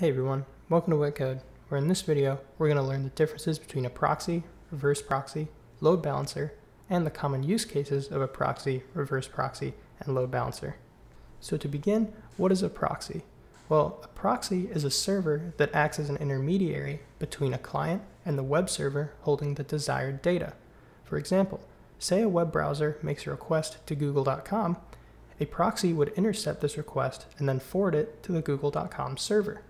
Hey everyone, welcome to WittCode, where in this video we're going to learn the differences between a proxy, reverse proxy, load balancer, and the common use cases of a proxy, reverse proxy, and load balancer. So to begin, what is a proxy? Well, a proxy is a server that acts as an intermediary between a client and the web server holding the desired data. For example, say a web browser makes a request to google.com, a proxy would intercept this request and then forward it to the google.com server.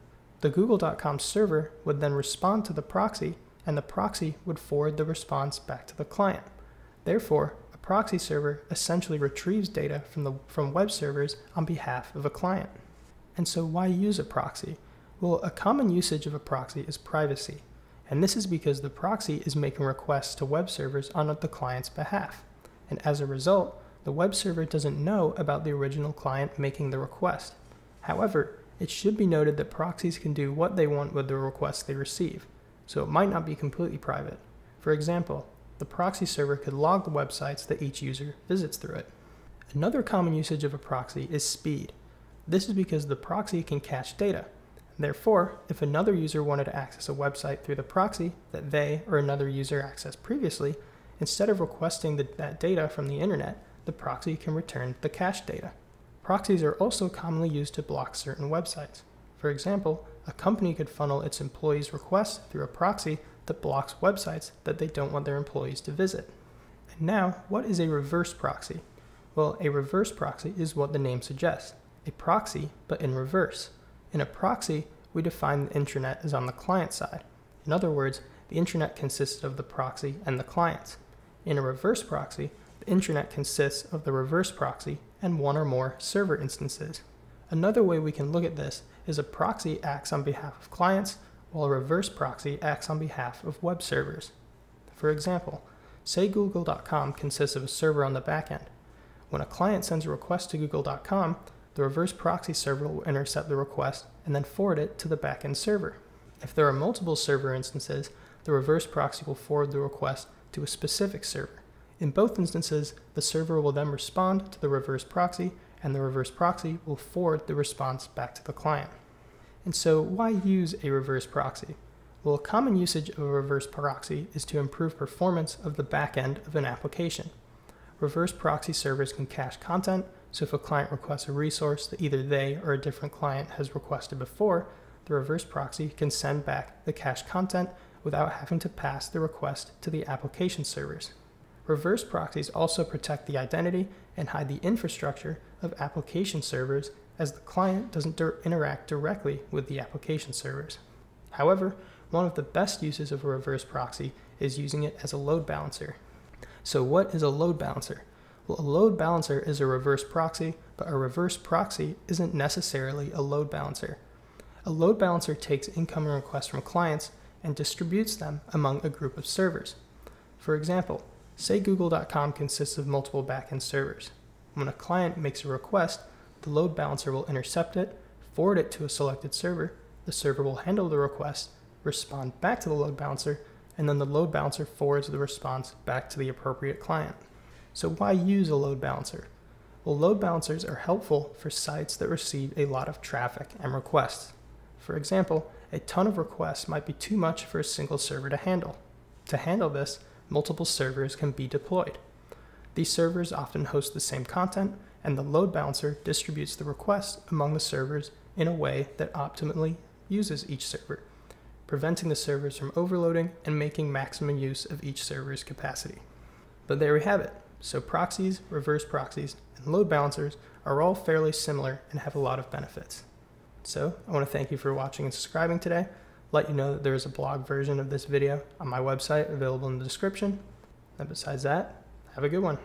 The google.com server would then respond to the proxy, and the proxy would forward the response back to the client. Therefore, a proxy server essentially retrieves data from web servers on behalf of a client. And so why use a proxy? Well, a common usage of a proxy is privacy, and this is because the proxy is making requests to web servers on the client's behalf, and as a result, the web server doesn't know about the original client making the request. However, it should be noted that proxies can do what they want with the requests they receive, so it might not be completely private. For example, the proxy server could log the websites that each user visits through it. Another common usage of a proxy is speed. This is because the proxy can cache data. Therefore, if another user wanted to access a website through the proxy that they or another user accessed previously, instead of requesting that data from the internet, the proxy can return the cached data. Proxies are also commonly used to block certain websites. For example, a company could funnel its employees' requests through a proxy that blocks websites that they don't want their employees to visit. And now, what is a reverse proxy? Well, a reverse proxy is what the name suggests, a proxy but in reverse. In a proxy, we define the intranet as on the client side. In other words, the intranet consists of the proxy and the clients. In a reverse proxy, the intranet consists of the reverse proxy and one or more server instances. Another way we can look at this is a proxy acts on behalf of clients, while a reverse proxy acts on behalf of web servers. For example, say google.com consists of a server on the backend. When a client sends a request to google.com, the reverse proxy server will intercept the request and then forward it to the backend server. If there are multiple server instances, the reverse proxy will forward the request to a specific server. In both instances, the server will then respond to the reverse proxy, and the reverse proxy will forward the response back to the client. And so why use a reverse proxy? Well, a common usage of a reverse proxy is to improve performance of the backend of an application. Reverse proxy servers can cache content, so if a client requests a resource that either they or a different client has requested before, the reverse proxy can send back the cached content without having to pass the request to the application servers. Reverse proxies also protect the identity and hide the infrastructure of application servers, as the client doesn't interact directly with the application servers. However, one of the best uses of a reverse proxy is using it as a load balancer. So what is a load balancer? Well, a load balancer is a reverse proxy, but a reverse proxy isn't necessarily a load balancer. A load balancer takes incoming requests from clients and distributes them among a group of servers. For example, say google.com consists of multiple backend servers. When a client makes a request, the load balancer will intercept it, forward it to a selected server, the server will handle the request, respond back to the load balancer, and then the load balancer forwards the response back to the appropriate client. So why use a load balancer? Well, load balancers are helpful for sites that receive a lot of traffic and requests. For example, a ton of requests might be too much for a single server to handle. To handle this, multiple servers can be deployed. These servers often host the same content, and the load balancer distributes the requests among the servers in a way that optimally uses each server, preventing the servers from overloading and making maximum use of each server's capacity. But there we have it. So proxies, reverse proxies, and load balancers are all fairly similar and have a lot of benefits. So I want to thank you for watching and subscribing today. Let you know that there is a blog version of this video on my website available in the description. And besides that, have a good one.